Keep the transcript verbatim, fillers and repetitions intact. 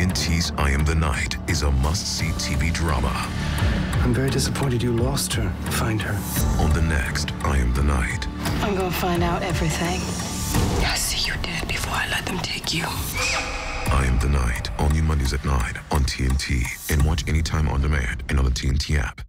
T N T's I Am The Night is a must-see T V drama. I'm very disappointed you lost her. Find her. On the next I Am The Night. I'm gonna find out everything. I see you dead before I let them take you. I Am The Night, all new Mondays at nine on T N T. And watch anytime on demand and on the T N T app.